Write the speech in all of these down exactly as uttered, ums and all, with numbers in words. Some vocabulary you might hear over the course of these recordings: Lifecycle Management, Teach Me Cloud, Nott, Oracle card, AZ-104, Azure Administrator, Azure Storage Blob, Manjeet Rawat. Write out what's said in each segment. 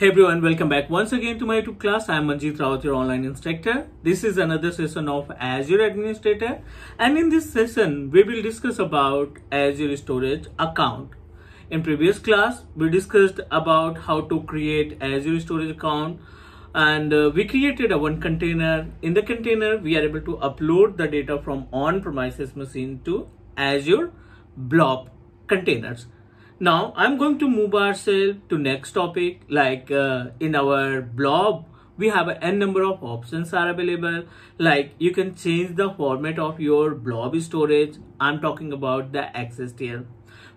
Hey everyone, welcome back once again to my YouTube class. I am Manjeet Rawat, your online instructor. This is another session of Azure Administrator, and in this session we will discuss about Azure Storage Account. In previous class we discussed about how to create Azure Storage Account, and uh, we created a one container. In the container we are able to upload the data from on-premises machine to Azure Blob containers. Now I'm going to move ourselves to next topic. Like uh, in our blob, we have a n number of options are available. Like you can change the format of your blob storage. I'm talking about the access tier.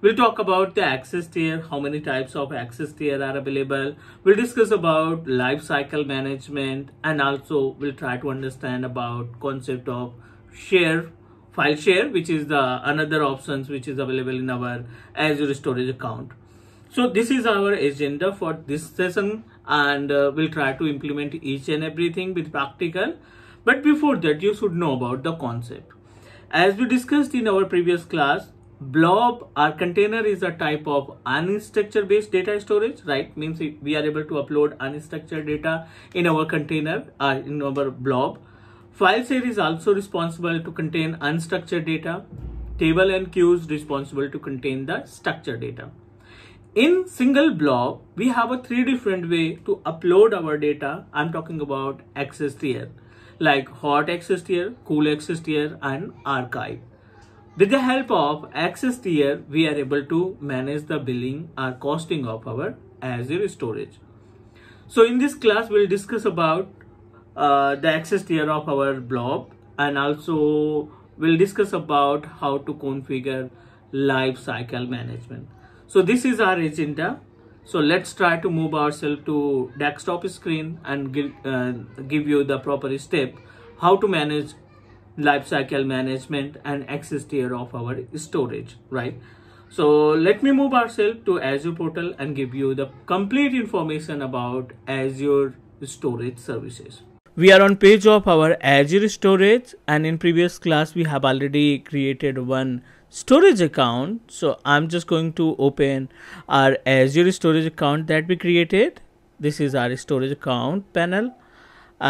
We'll talk about the access tier, how many types of access tier are available. We'll discuss about lifecycle management, and also we'll try to understand about concept of share. File share, which is the another options which is available in our Azure Storage Account. So this is our agenda for this session, and uh, we'll try to implement each and everything with practical. But before that, you should know about the concept. As we discussed in our previous class, blob or container is a type of unstructured based data storage, right? Means we are able to upload unstructured data in our container or in our blob. File share is also responsible to contain unstructured data. Table and queues responsible to contain the structured data. In single blob, we have a three different way to upload our data. I'm talking about access tier, like hot access tier, cool access tier, and archive. With the help of access tier, we are able to manage the billing or costing of our Azure storage. So in this class, we'll discuss about Uh, the access tier of our blob, and also we'll discuss about how to configure lifecycle management. So this is our agenda. So let's try to move ourselves to desktop screen and give, uh, give you the proper step how to manage lifecycle management and access tier of our storage, right? So let me move ourselves to Azure portal and give you the complete information about Azure storage services. We are on page of our Azure storage, and in previous class we have already created one storage account. So I'm just going to open our Azure storage account that we created. This is our storage account panel,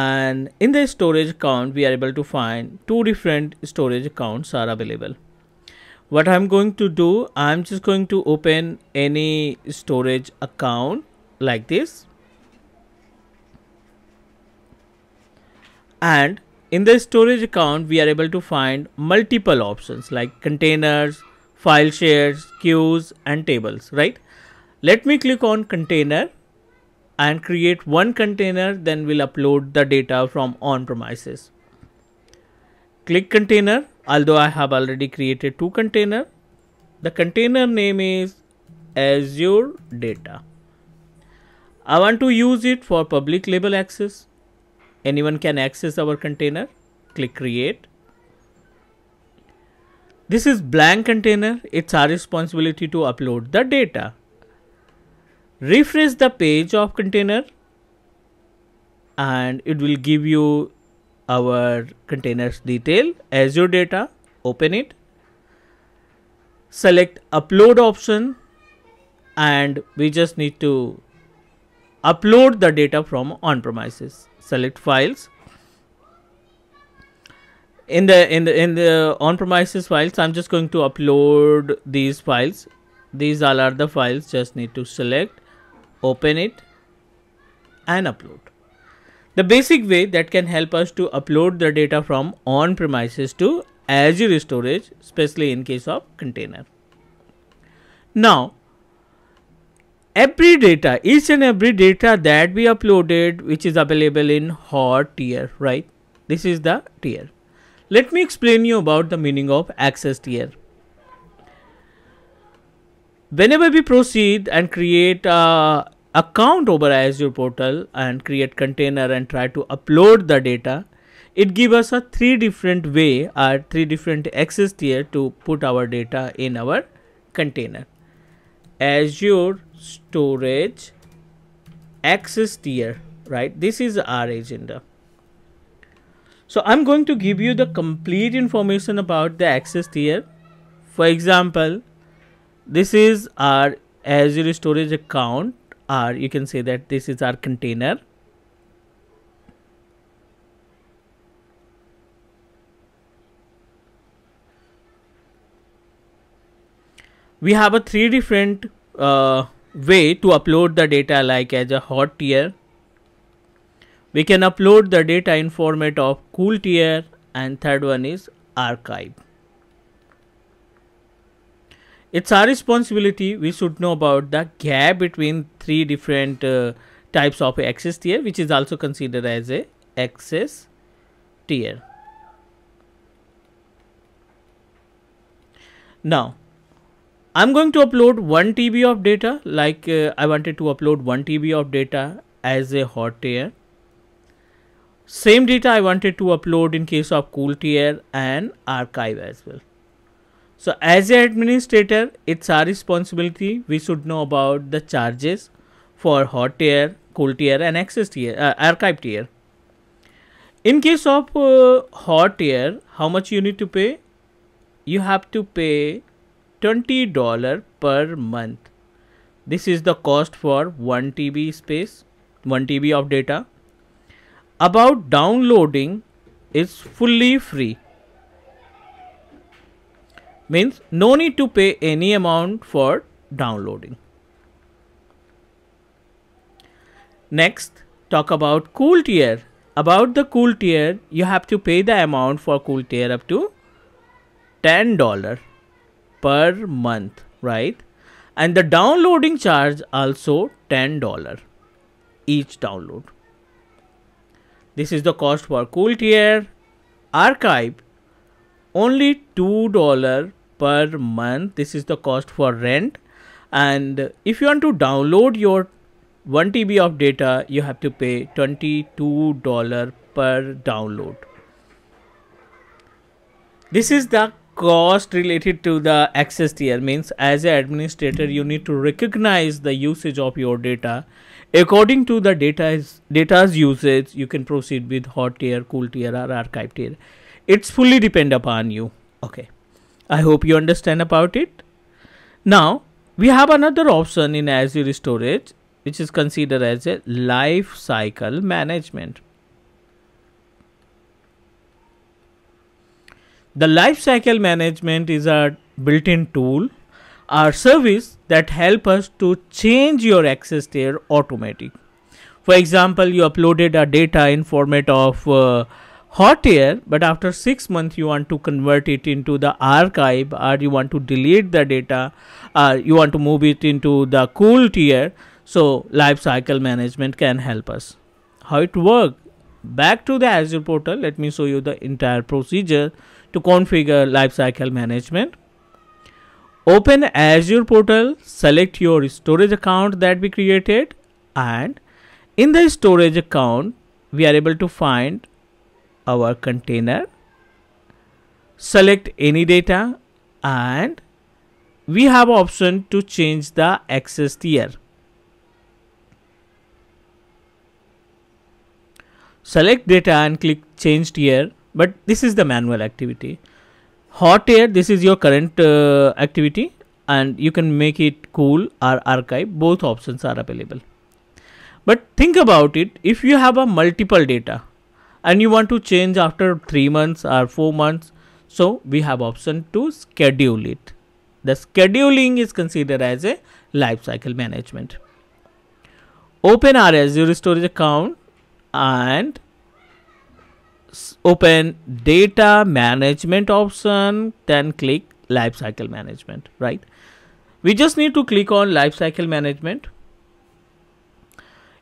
and in the storage account we are able to find two different storage accounts are available. What I'm going to do, I'm just going to open any storage account like this. And in the storage account, we are able to find multiple options like containers, file shares, queues, and tables, right? Let me click on container and create one container. Then we'll upload the data from on-premises. Click container. Although I have already created two containers, the container name is Azure Data. I want to use it for public label access. Anyone can access our container. Click create. This is blank container. It's our responsibility to upload the data. Refresh the page of container, and it will give you our container's detail. Azure Data, open it. Select upload option, and we just need to upload the data from on-premises. Select files. In the in the in the on-premises files, I'm just going to upload these files. These all are the files. Just need to select, open it, and upload. The basic way that can help us to upload the data from on-premises to Azure storage, especially in case of container. Now, every data, each and every data that we uploaded, which is available in hot tier, right? This is the tier. Let me explain you about the meaning of access tier. Whenever we proceed and create a account over Azure portal and create container and try to upload the data, it gives us a three different way or three different access tier to put our data in our container. Azure Storage Access tier, right? This is our agenda. So I'm going to give you the complete information about the access tier. For example, this is our Azure storage account our, you can say that this is our container. We have a three different uh, way to upload the data, like as a hot tier. We can upload the data in format of cool tier, and third one is archive. It's our responsibility. We should know about the gap between three different uh, types of access tier, which is also considered as a access tier. Now, I'm going to upload one T B of data, like uh, I wanted to upload one T B of data as a hot tier. Same data I wanted to upload in case of cool tier and archive as well. So as an administrator, it's our responsibility. We should know about the charges for hot tier, cool tier and access tier, uh, archive tier. In case of uh, hot tier, how much you need to pay? You have to pay twenty dollars per month. This is the cost for one T B space, one T B of data. About downloading is fully free. Means no need to pay any amount for downloading. Next, talk about cool tier. About the cool tier, you have to pay the amount for cool tier up to ten dollars per month, right? And the downloading charge also ten dollars each download. This is the cost for cool tier. Archive, only two dollars per month. This is the cost for rent. And if you want to download your one T B of data, you have to pay twenty-two dollars per download. This is the cost related to the access tier. Means as an administrator, you need to recognize the usage of your data. According to the data's, data's usage, you can proceed with hot tier, cool tier or archive tier. It's fully depend upon you. Okay, I hope you understand about it. Now, we have another option in Azure Storage, which is considered as a Lifecycle Management. The Lifecycle Management is a built-in tool, our service that help us to change your access tier automatic. For example, you uploaded a data in format of uh, hot tier, but after six months you want to convert it into the archive, or you want to delete the data, or you want to move it into the cool tier. So Lifecycle Management can help us. How it works? Back to the Azure portal. Let me show you the entire procedure to configure Lifecycle Management. Open Azure portal, select your storage account that we created, and in the storage account, we are able to find our container. Select any data, and we have option to change the access tier. Select data and click change tier, but this is the manual activity. Hot tier, this is your current uh, activity, and you can make it cool or archive. Both options are available. But think about it, if you have a multiple data and you want to change after three months or four months, so we have option to schedule it. The scheduling is considered as a Lifecycle Management. Open our Azure Storage account and open data management option, then click Lifecycle Management, right? We just need to click on Lifecycle Management.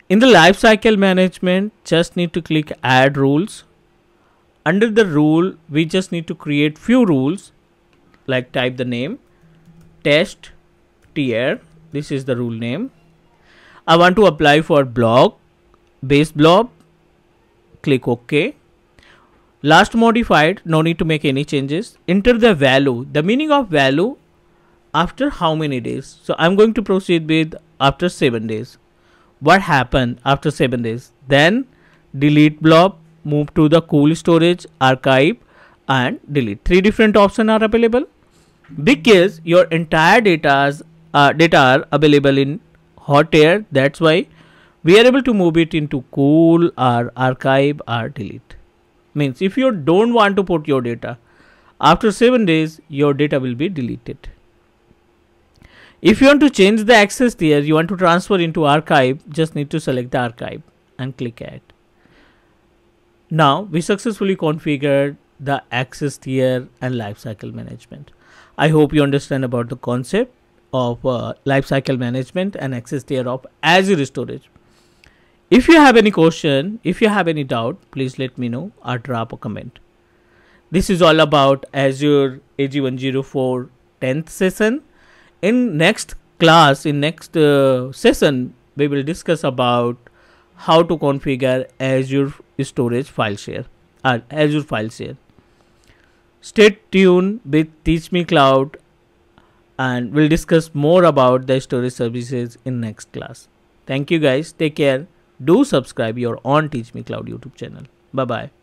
In the Lifecycle Management, just need to click add rules. Under the rule, we just need to create few rules, like type the name, test tier. This is the rule name. I want to apply for blob, base blob, click OK. Last modified, no need to make any changes. Enter the value, the meaning of value, after how many days. So I'm going to proceed with after seven days. What happened after seven days? Then delete blob, move to the cool storage, archive and delete. Three different options are available because your entire data's, uh, data are available in hot air. That's why we are able to move it into cool or archive or delete. Means if you don't want to put your data, after seven days your data will be deleted. If you want to change the access tier, you want to transfer into archive, just need to select the archive and click add. Now we successfully configured the access tier and lifecycle management. I hope you understand about the concept of uh, lifecycle management and access tier of Azure Storage. If you have any question, if you have any doubt, please let me know or drop a comment. This is all about Azure A Z one oh four tenth session. In next class, in next uh, session, we will discuss about how to configure Azure Storage file share or Azure file share. Stay tuned with Teach Me Cloud, and we'll discuss more about the storage services in next class. Thank you guys. Take care. Do subscribe your own Teach Me Cloud YouTube channel. Bye bye.